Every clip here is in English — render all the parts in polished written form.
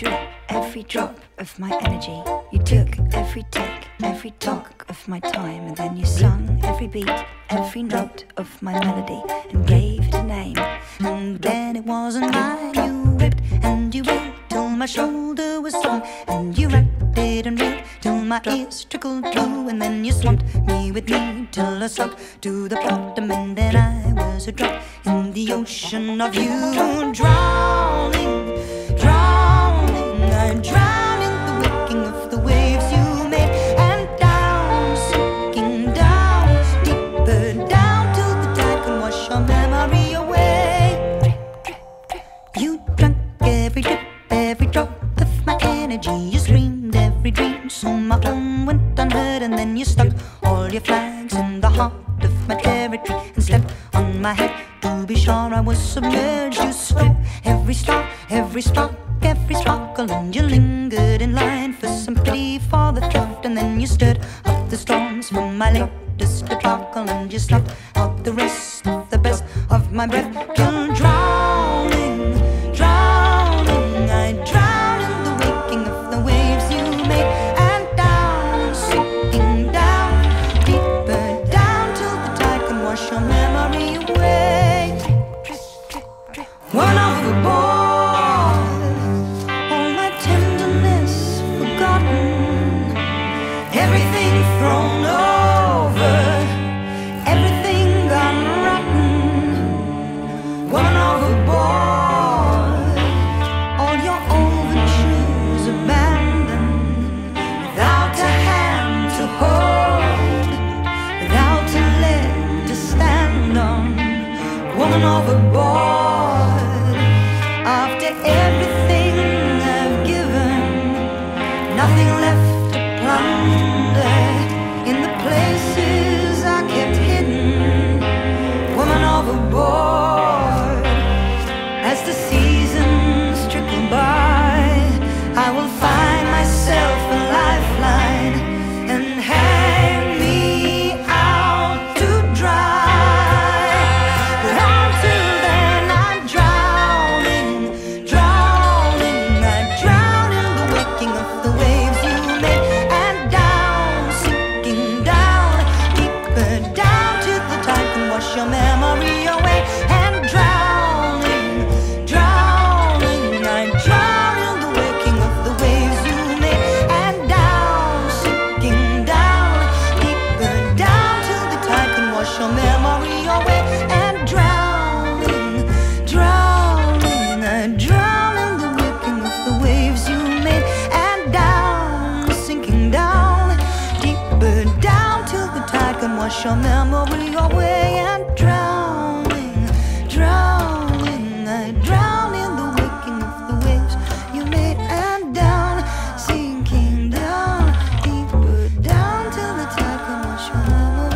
drip, every drop of my energy. You took every tick, every talk of my time, and then you sung every beat, every note of my melody, and gave it a name. And then it wasn't mine. You ripped and you ripped till my shoulder was sore, and you wrapped it and ripped till my ears trickled blue, and then you swamped me with me till I sunk to the bottom, and then I was a drop in the ocean of you, drowning. You screamed every dream, so my own went unheard, and then you stuck all your flags in the heart of my territory and stepped on my head to be sure I was submerged. You stole every star, every spark, every sparkle, and you lingered in line for some pity for the theft, and then you stirred up the storms from my latest debacle, and you snuffed out the rest of the best of my breath till drowning, drowning, I drowned. One of the boys, all my tenderness forgotten, everything thrown over, everything gone rotten. One of the boys, all your overtures abandoned, without a hand to hold, without a leg to stand on. Woman of the boy, after everything I've given, nothing left to plunder in the places I kept hidden. Woman overboard, as the seasons trickle by, I will find myself a lifeline and hang me out to dry. Your memory away and drowning, drowning, I'm drowning the waking of the waves you made, and down, sinking down, deeper down till the tide can wash your memory away, and drowning, drowning, I'm drowning the waking of the waves you made, and down, sinking down, deeper down till the tide can wash your memory away. Drowning, drowning, I drown in the waking of the waves you made, and down, sinking down, deeper down till the tide can wash your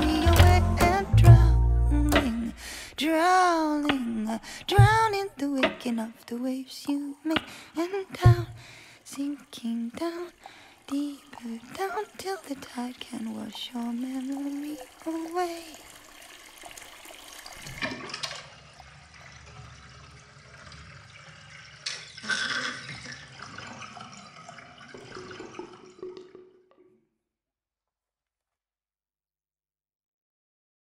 memory away, and drowning, drowning, I drown in the waking of the waves you made, and down, sinking down, deeper down till the tide can wash your memory away.